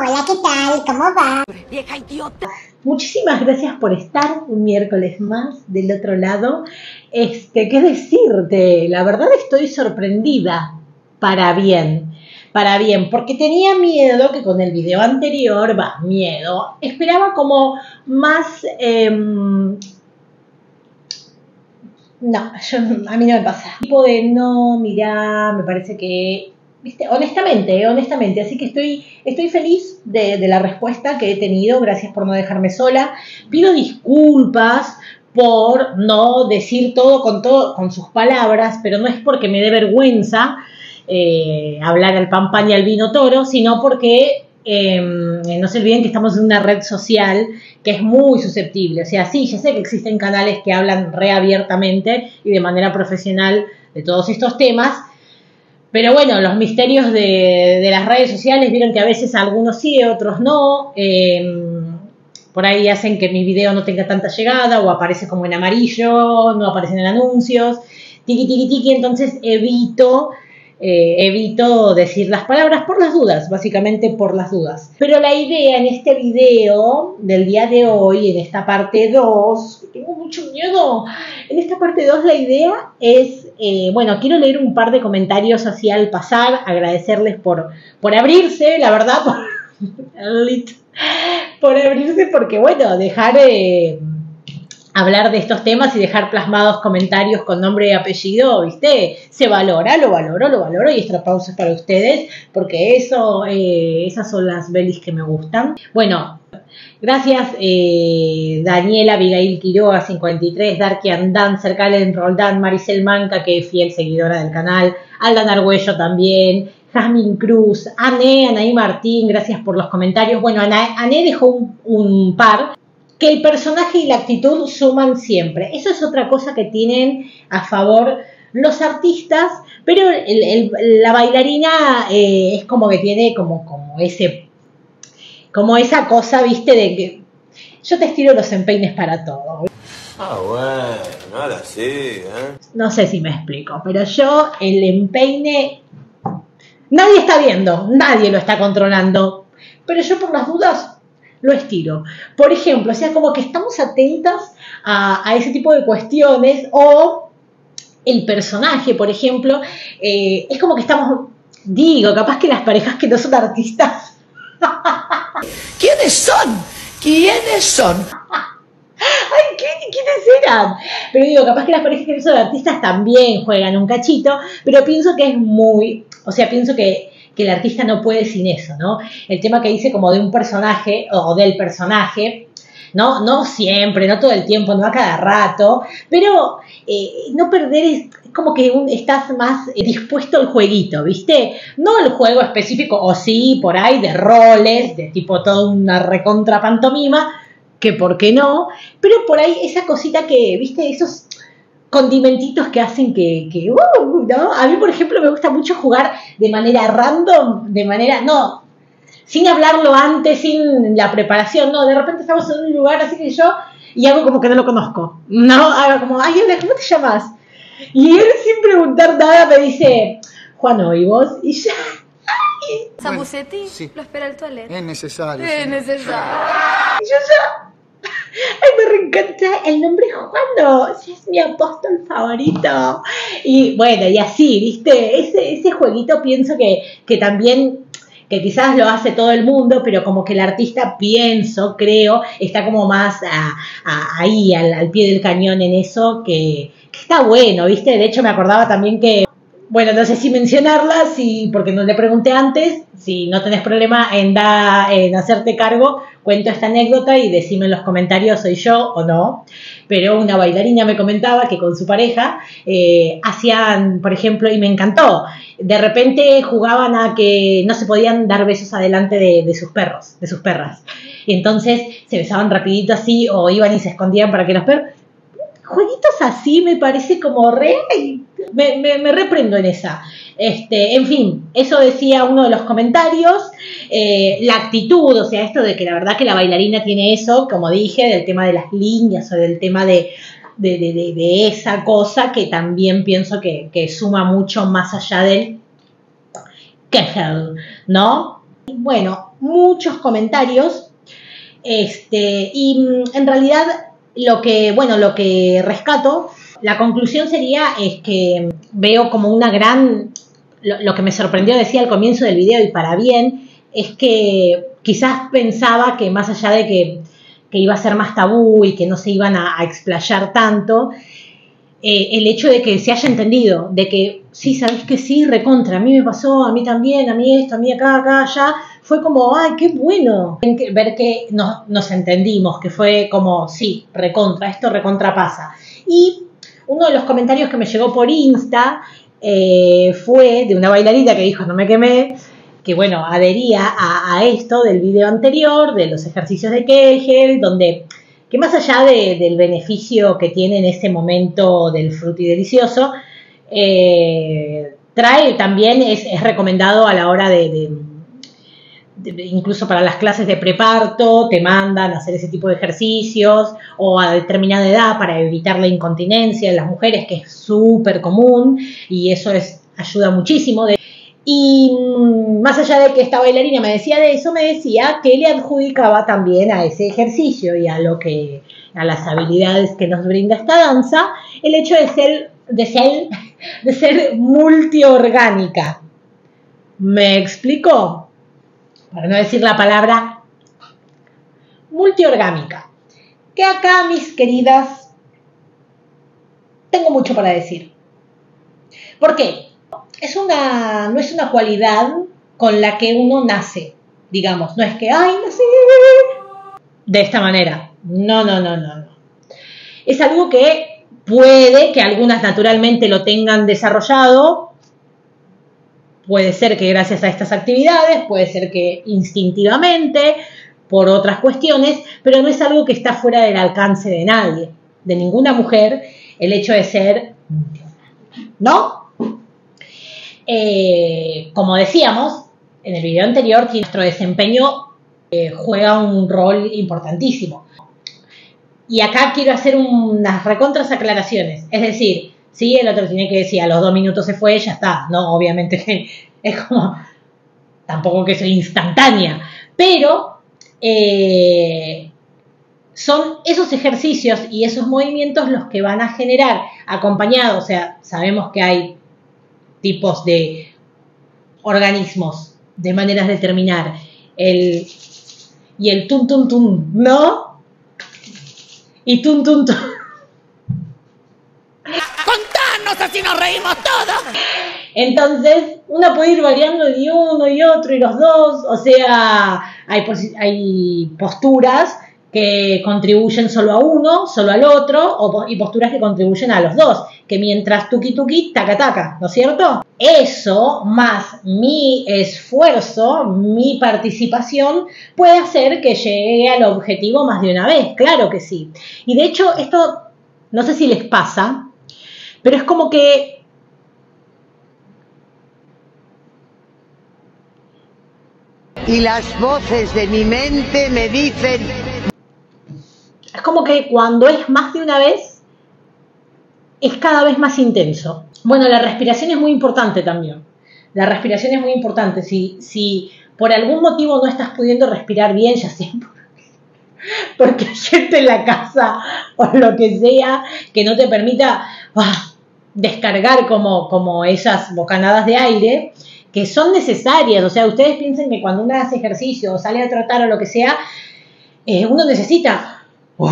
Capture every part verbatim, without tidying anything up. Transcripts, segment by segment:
Hola, ¿qué tal? ¿Cómo va? Vieja idiota. Muchísimas gracias por estar un miércoles más del otro lado. Este, ¿qué decirte? La verdad estoy sorprendida para bien. Para bien, porque tenía miedo que con el video anterior, va, miedo, esperaba como más... Eh, no, yo, a mí no me pasa. Tipo de no, mirá, me parece que... ¿Viste? Honestamente, eh, honestamente, así que estoy, estoy feliz de, de la respuesta que he tenido, gracias por no dejarme sola. Pido disculpas por no decir todo con, todo, con sus palabras, pero no es porque me dé vergüenza eh, hablar al pan pan y al vino toro, sino porque eh, no se olviden que estamos en una red social que es muy susceptible. O sea, sí, ya sé que existen canales que hablan reabiertamente y de manera profesional de todos estos temas, pero bueno, los misterios de, de las redes sociales, vieron que a veces algunos sí, otros no. Eh, por ahí hacen que mi video no tenga tanta llegada o aparece como en amarillo, no aparecen en anuncios, tiqui, tiqui, tiqui. Entonces evito, eh, evito decir las palabras por las dudas, básicamente por las dudas. Pero la idea en este video del día de hoy, en esta parte dos, tengo mucho miedo, en esta parte dos la idea es... Eh, bueno, quiero leer un par de comentarios así al pasar, agradecerles por, por abrirse, la verdad, por, por abrirse, porque bueno, dejar eh, hablar de estos temas y dejar plasmados comentarios con nombre y apellido, ¿viste? Se valora, lo valoro, lo valoro, y esta pausa es para ustedes, porque eso, eh, esas son las belis que me gustan. Bueno, gracias, eh, Daniela, Abigail Quiroga, cincuenta y tres, Darky Dancer, Calen Roldán, Maricel Manca, que es fiel seguidora del canal, Aldan Argüello también, Jasmine Cruz, Ané, Anaí Martín, gracias por los comentarios. Bueno, Ané dejó un, un par, que el personaje y la actitud suman siempre. Eso es otra cosa que tienen a favor los artistas, pero el, el, la bailarina eh, es como que tiene como, como ese... Como esa cosa, viste, de que yo te estiro los empeines para todo. Ah, bueno, ahora sí, ¿eh? No sé si me explico, pero yo el empeine... Nadie está viendo, nadie lo está controlando, pero yo por las dudas lo estiro. Por ejemplo, o sea, como que estamos atentas a, a ese tipo de cuestiones, o el personaje, por ejemplo, eh, es como que estamos... Digo, capaz que las parejas que no son artistas... ¿Quiénes son? ¿Quiénes son? Ay, ¿quiénes eran? Pero digo, capaz que las parejas que son artistas también juegan un cachito, pero pienso que es muy... O sea, pienso que, que el artista no puede sin eso, ¿no? El tema que dice como de un personaje o del personaje, no, no siempre, no todo el tiempo, no a cada rato, pero eh, no perder... Es, como que un, estás más dispuesto al jueguito, ¿viste? No el juego específico, o sí, por ahí, de roles, de tipo toda una recontra pantomima, que por qué no, pero por ahí esa cosita que, ¿viste? Esos condimentitos que hacen que, que uh, ¿no? A mí, por ejemplo, me gusta mucho jugar de manera random, de manera, no, sin hablarlo antes, sin la preparación, no, de repente estamos en un lugar así que yo, y hago como que no lo conozco, ¿no? Hago como, ay, hola, ¿cómo te llamas? Y él, sin preguntar nada, me dice, Juano, ¿y vos? Y ya. ¿Sabucetti? Sí. Lo espera el toilet. Es necesario. Es sí. necesario. Y yo ya. Ay, me reencanta el nombre Juano. Es mi apóstol favorito. Y bueno, y así, ¿viste? Ese, ese jueguito pienso que, que también, que quizás lo hace todo el mundo, pero como que el artista, pienso, creo, está como más a, a, ahí, al, al pie del cañón en eso, que, que está bueno, ¿viste? De hecho, me acordaba también que, bueno, no sé si mencionarla, si, porque no le pregunté antes, si no tenés problema en, da, en hacerte cargo, cuento esta anécdota y decime en los comentarios soy yo o no, pero una bailarina me comentaba que con su pareja eh, hacían, por ejemplo, y me encantó, de repente jugaban a que no se podían dar besos adelante de, de sus perros, de sus perras, y entonces se besaban rapidito así o iban y se escondían para que los perros... Jueguitos así me parece como re... Me, me, me reprendo en esa. Este, en fin, eso decía uno de los comentarios. Eh, la actitud, o sea, esto de que la verdad que la bailarina tiene eso, como dije, del tema de las líneas o del tema de, de, de, de, de esa cosa que también pienso que, que suma mucho más allá del kegel, ¿no? Bueno, muchos comentarios. Este, y en realidad lo que, bueno, lo que rescato, la conclusión sería es que veo como una gran... Lo, lo que me sorprendió, decía al comienzo del video, y para bien, es que quizás pensaba que más allá de que, que iba a ser más tabú y que no se iban a, a explayar tanto, eh, el hecho de que se haya entendido, de que sí, sabés que sí, recontra, a mí me pasó, a mí también, a mí esto, a mí acá, acá, allá, fue como, ay, qué bueno ver que nos, nos entendimos, que fue como, sí, recontra, esto recontra pasa. Y uno de los comentarios que me llegó por Insta eh, fue de una bailarina que dijo, no me quemé, que bueno, adhería a, a esto del video anterior, de los ejercicios de Kegel, donde, que más allá de, del beneficio que tiene en ese momento del fruti delicioso, eh, trae también, es, es recomendado a la hora de, de, de, incluso para las clases de preparto, te mandan a hacer ese tipo de ejercicios, o a determinada edad para evitar la incontinencia en las mujeres, que es súper común, y eso es, ayuda muchísimo. De, Y más allá de que esta bailarina me decía de eso, me decía que le adjudicaba también a ese ejercicio y a lo que, a las habilidades que nos brinda esta danza, el hecho de ser, de ser, de ser multiorgánica. ¿Me explico? Para no decir la palabra multiorgánica. Que acá, mis queridas, tengo mucho para decir. ¿Por qué? Es una, no es una cualidad con la que uno nace, digamos. No es que, ¡ay, nací de esta manera! No, no, no, no, no. Es algo que puede que algunas naturalmente lo tengan desarrollado. Puede ser que gracias a estas actividades, puede ser que instintivamente, por otras cuestiones, pero no es algo que está fuera del alcance de nadie, de ninguna mujer, el hecho de ser, ¿no? Eh, como decíamos en el video anterior, que nuestro desempeño eh, juega un rol importantísimo. Y acá quiero hacer unas recontras aclaraciones. Es decir, si sí, el otro tiene que decir, a los dos minutos se fue, ya está. No, obviamente es como, tampoco que soy instantánea. Pero eh, son esos ejercicios y esos movimientos los que van a generar acompañados. O sea, sabemos que hay tipos de organismos, de maneras de terminar, el, y el tum tum tum, ¿no? Y tum tum tum. ¡Contanos así nos reímos todos! Entonces, uno puede ir variando de uno y otro y los dos, o sea, hay, hay posturas que contribuyen solo a uno, solo al otro, o, y posturas que contribuyen a los dos, que mientras tuki tuki, taca taca, ¿no es cierto? Eso, más mi esfuerzo, mi participación, puede hacer que llegue al objetivo más de una vez, claro que sí. Y de hecho, esto, no sé si les pasa, pero es como que y las voces de mi mente me dicen, es como que cuando es más de una vez, es cada vez más intenso. Bueno, la respiración es muy importante también. La respiración es muy importante. Si, si por algún motivo no estás pudiendo respirar bien, ya sea porque hay gente en la casa o lo que sea que no te permita ah, descargar como, como esas bocanadas de aire, que son necesarias. O sea, ustedes piensen que cuando uno hace ejercicio o sale a trotar o lo que sea, eh, uno necesita uh,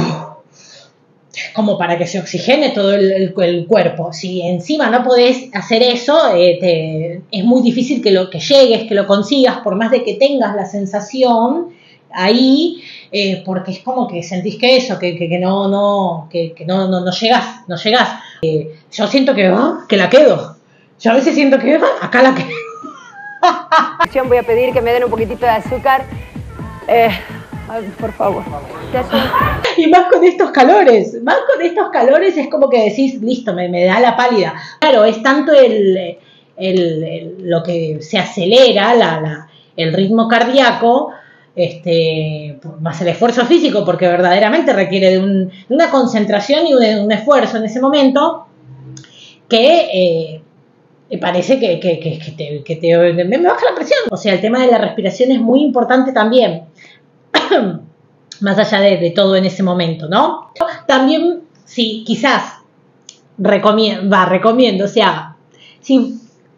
como para que se oxigene todo el, el, el cuerpo. Si encima no podés hacer eso, eh, te, es muy difícil que lo que llegues, que lo consigas, por más de que tengas la sensación ahí, eh, porque es como que sentís que eso, que, que, que no, no, que, que no, no, no llegás, no llegás. Eh, yo siento que, oh, que la quedo. Yo a veces siento que acá la quedo. Voy a pedir que me den un poquitito de azúcar, eh, por favor. Y más con estos calores, más con estos calores es como que decís, listo, me, me da la pálida. Claro, es tanto el, el, el, lo que se acelera, la, la, el ritmo cardíaco, este, más el esfuerzo físico, porque verdaderamente requiere de, un, de una concentración y de un esfuerzo en ese momento, que... Eh, parece que, que, que, que, te, que te, me baja la presión. O sea, el tema de la respiración es muy importante también, más allá de, de todo en ese momento, ¿no? También, sí, quizás, recomiendo, va, recomiendo, o sea, si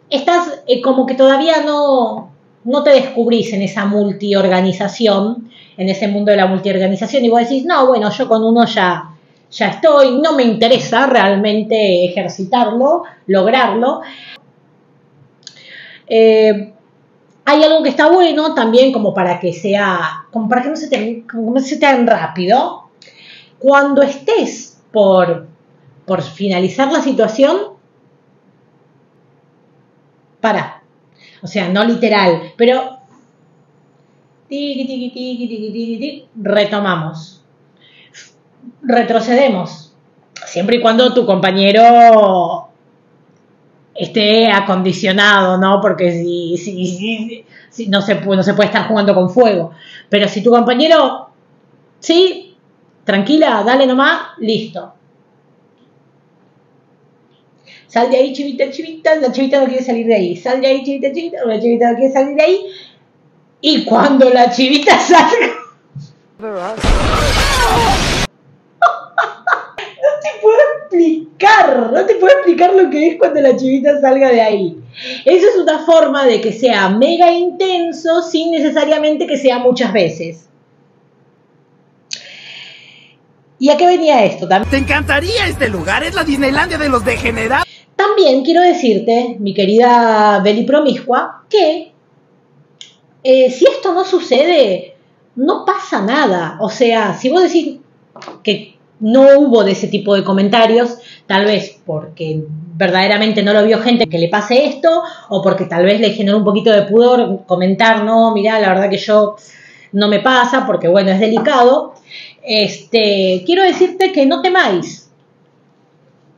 estás eh, como que todavía no, no te descubrís en esa multiorganización, en ese mundo de la multiorganización, y vos decís, no, bueno, yo con uno ya... ya estoy, no me interesa realmente ejercitarlo, lograrlo. Eh, hay algo que está bueno también como para que sea, como para que no se te, como no se te hagan rápido. Cuando estés por, por finalizar la situación, para. O sea, no literal, pero tiqui, tiqui, tiqui, tiqui, tiqui, retomamos. Retrocedemos, siempre y cuando tu compañero esté acondicionado, ¿no? Porque si, si, si, si no, se, no se puede estar jugando con fuego. Pero si tu compañero, sí, tranquila, dale nomás, listo. Sal de ahí, chivita, chivita, la chivita no quiere salir de ahí. Sal de ahí, chivita, chivita, la chivita no quiere salir de ahí. Y cuando la chivita salga... explicar, no te puedo explicar lo que es cuando la chivita salga de ahí. Eso es una forma de que sea mega intenso sin necesariamente que sea muchas veces. ¿Y a qué venía esto? También, te encantaría este lugar, es la Disneylandia de los degenerados. También quiero decirte, mi querida Beli Promiscua, que eh, si esto no sucede, no pasa nada. O sea, si vos decís que no hubo de ese tipo de comentarios, tal vez porque verdaderamente no lo vio gente que le pase esto, o porque tal vez le generó un poquito de pudor comentar, no, mirá, la verdad que yo no me pasa, porque bueno, es delicado. Este, quiero decirte que no temáis,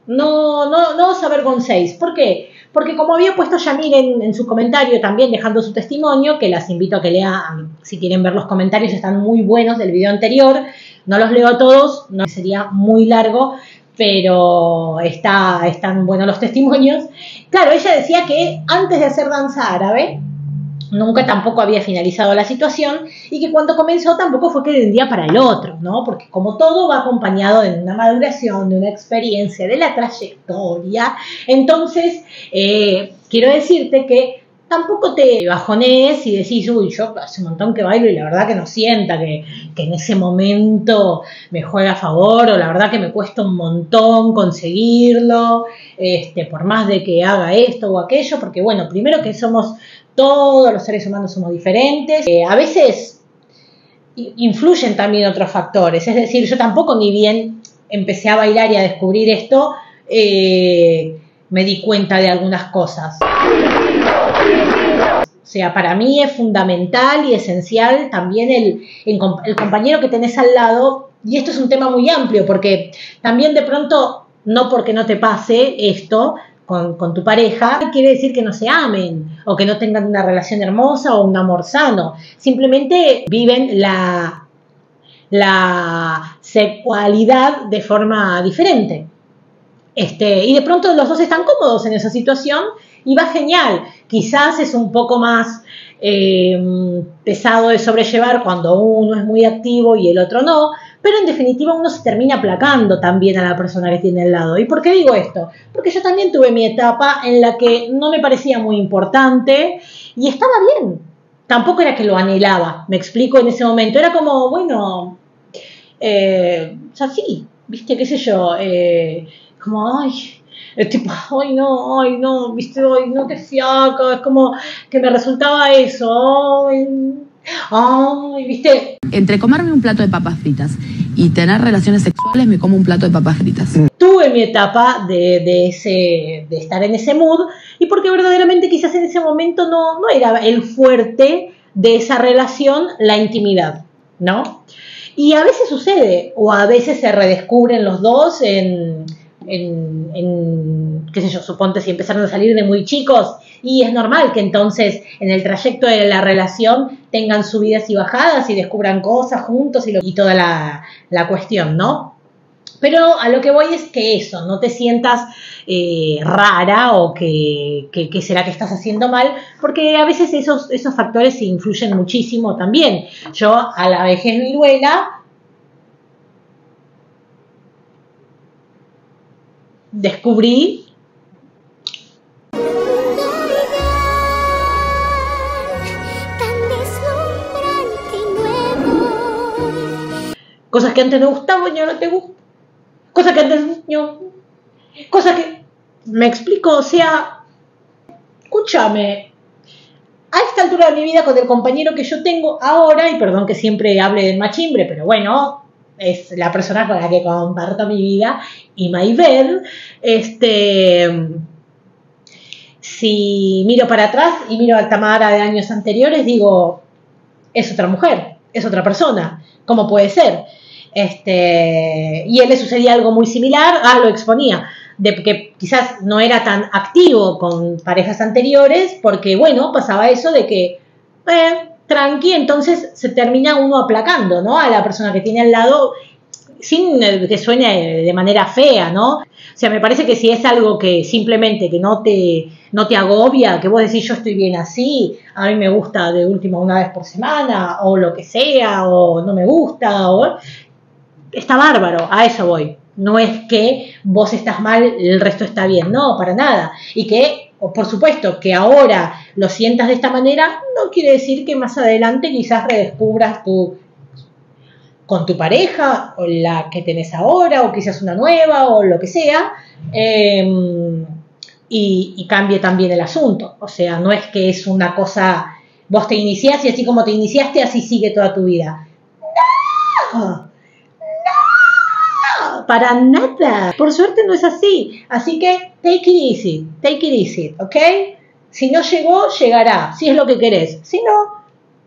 no, no, no os avergoncéis. ¿Por qué? Porque como había puesto Yamir en, en su comentario también, dejando su testimonio, que las invito a que lean, si quieren ver los comentarios, están muy buenos del video anterior. No los leo todos, no sería muy largo, pero está, están buenos los testimonios. Claro, ella decía que antes de hacer danza árabe, nunca tampoco había finalizado la situación y que cuando comenzó tampoco fue que de un día para el otro, ¿no? Porque como todo va acompañado de una maduración, de una experiencia, de la trayectoria. Entonces, eh, quiero decirte que tampoco te bajonees y decís, uy, yo hace un montón que bailo y la verdad que no sienta que, que en ese momento me juega a favor, o la verdad que me cuesta un montón conseguirlo, este, por más de que haga esto o aquello, porque bueno, primero que somos, todos los seres humanos somos diferentes, eh, a veces influyen también otros factores, es decir, yo tampoco ni bien empecé a bailar y a descubrir esto, eh, me di cuenta de algunas cosas. O sea, para mí es fundamental y esencial también el, el, el compañero que tenés al lado, y esto es un tema muy amplio, porque también de pronto, no porque no te pase esto con, con tu pareja, quiere decir que no se amen, o que no tengan una relación hermosa o un amor sano, simplemente viven la, la sexualidad de forma diferente. Este, y de pronto los dos están cómodos en esa situación y va genial. Quizás es un poco más eh, pesado de sobrellevar cuando uno es muy activo y el otro no, pero en definitiva uno se termina aplacando también a la persona que tiene al lado. ¿Y por qué digo esto? Porque yo también tuve mi etapa en la que no me parecía muy importante y estaba bien. Tampoco era que lo anhelaba, me explico, en ese momento. Era como, bueno, eh, o sea, sí, viste, qué sé yo, eh, como, ay... Es tipo, ay no, ay no, viste, ay no, qué fiaca, es como que me resultaba eso, ay, ay, viste. Entre comerme un plato de papas fritas y tener relaciones sexuales, me como un plato de papas fritas. Tuve mi etapa de, de, ese, de estar en ese mood, y porque verdaderamente quizás en ese momento no, no era el fuerte de esa relación, la intimidad, ¿no? Y a veces sucede, o a veces se redescubren los dos en... En, en, qué sé yo, suponte si empezaron a salir de muy chicos, y es normal que entonces en el trayecto de la relación tengan subidas y bajadas y descubran cosas juntos y, lo, y toda la, la cuestión, ¿no? Pero a lo que voy es que eso, no te sientas eh, rara o que, que, que será que estás haciendo mal, porque a veces esos, esos factores influyen muchísimo también. Yo a la vejez viruela descubrí cosas que antes me gustaban y ahora no te gustan. Cosas que antes yo... Cosas que... Me explico, o sea... Escúchame. A esta altura de mi vida, con el compañero que yo tengo ahora, y perdón que siempre hable del machimbre, pero bueno, es la persona con la que comparto mi vida y my bed. Este... Si miro para atrás y miro a Tamara de años anteriores, digo... Es otra mujer, es otra persona. ¿Cómo puede ser? Este, y a él le sucedía algo muy similar, ah, lo exponía, de que quizás no era tan activo con parejas anteriores, porque bueno, pasaba eso de que, eh, tranqui, entonces se termina uno aplacando, ¿no? A la persona que tiene al lado, sin que suene de manera fea, ¿no? O sea, me parece que si es algo que simplemente que no te, no te agobia, que vos decís yo estoy bien así, a mí me gusta de última una vez por semana, o lo que sea, o no me gusta, o... Está bárbaro, a eso voy. No es que vos estás mal, el resto está bien. No, para nada. Y que, por supuesto, que ahora lo sientas de esta manera, no quiere decir que más adelante quizás redescubras tu, con tu pareja, o la que tenés ahora, o quizás una nueva, o lo que sea, eh, y, y cambie también el asunto. O sea, no es que es una cosa... Vos te iniciás y así como te iniciaste, así sigue toda tu vida. ¡No! Para nada. Por suerte no es así. Así que take it easy. Take it easy. ¿Ok? Si no llegó, llegará. Si es lo que querés. Si no,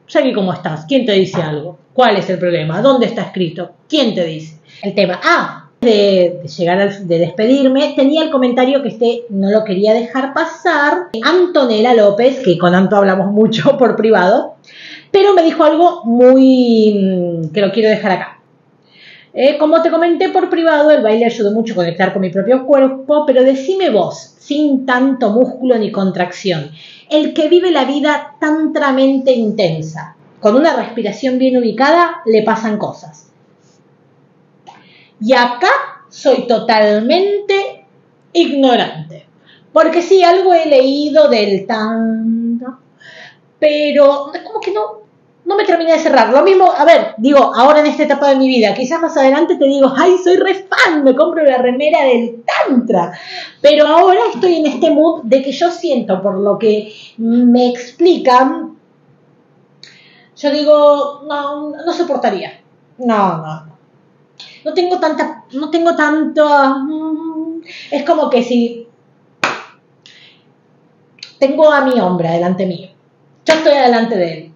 seguí como estás. ¿Quién te dice algo? ¿Cuál es el problema? ¿Dónde está escrito? ¿Quién te dice? El tema. Ah, de, de llegar al, de despedirme, tenía el comentario que este no lo quería dejar pasar. Antonella López, que con Anto hablamos mucho por privado, pero me dijo algo muy... que lo quiero dejar acá. Eh, como te comenté por privado, el baile ayudó mucho a conectar con mi propio cuerpo, pero decime vos, sin tanto músculo ni contracción, el que vive la vida tantramente intensa, con una respiración bien ubicada, le pasan cosas. Y acá soy totalmente ignorante, porque sí, algo he leído del tantra, pero es como que no... No me terminé de cerrar. Lo mismo, a ver, digo, ahora en esta etapa de mi vida, quizás más adelante te digo, ay, soy re fan, me compro la remera del Tantra. Pero ahora estoy en este mood de que yo siento, por lo que me explican, yo digo, no, no soportaría. No, no, no. No tengo tanta, no tengo tanto... Es como que si tengo a mi hombre delante mío, yo estoy delante de él.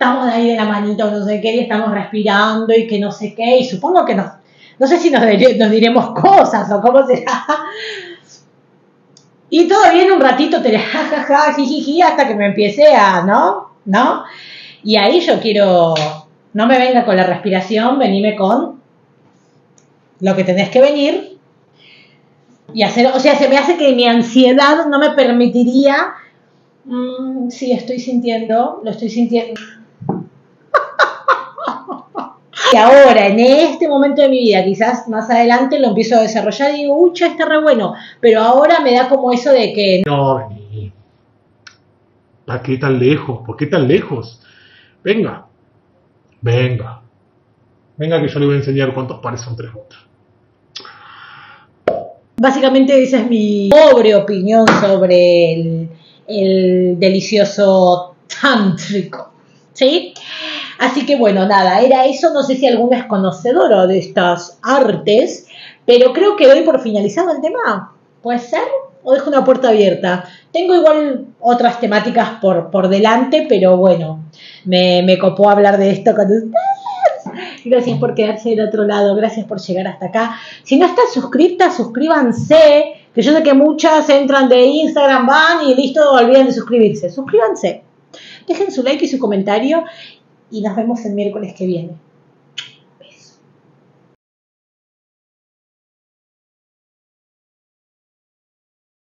Estamos ahí de la manito, no sé qué, y estamos respirando y que no sé qué, y supongo que nos, no sé si nos, nos diremos cosas o cómo será. Y todo bien un ratito, te jajaja, jijiji, hasta que me empiece a, ¿no? ¿No? Y ahí yo quiero, no me venga con la respiración, venime con lo que tenés que venir y hacer, o sea, se me hace que mi ansiedad no me permitiría, mmm, sí, estoy sintiendo, lo estoy sintiendo. Y ahora, en este momento de mi vida, quizás más adelante lo empiezo a desarrollar y digo, uy, ya está re bueno. Pero ahora me da como eso de que... No, vení. ¿Para qué tan lejos? ¿Por qué tan lejos? Venga. Venga. Venga que yo le voy a enseñar cuántos pares son tres botas. Básicamente esa es mi pobre opinión sobre el, el delicioso tántrico. ¿Sí? Así que bueno, nada, era eso, no sé si alguno es conocedora de estas artes, pero creo que doy por finalizado el tema, ¿puede ser? O dejo una puerta abierta. Tengo igual otras temáticas por, por delante, pero bueno, me, me copó hablar de esto con ustedes. Gracias por quedarse del otro lado, gracias por llegar hasta acá. Si no están suscritas, suscríbanse, que yo sé que muchas entran de Instagram, van y listo, olviden de suscribirse. Suscríbanse, dejen su like y su comentario. Y nos vemos el miércoles que viene.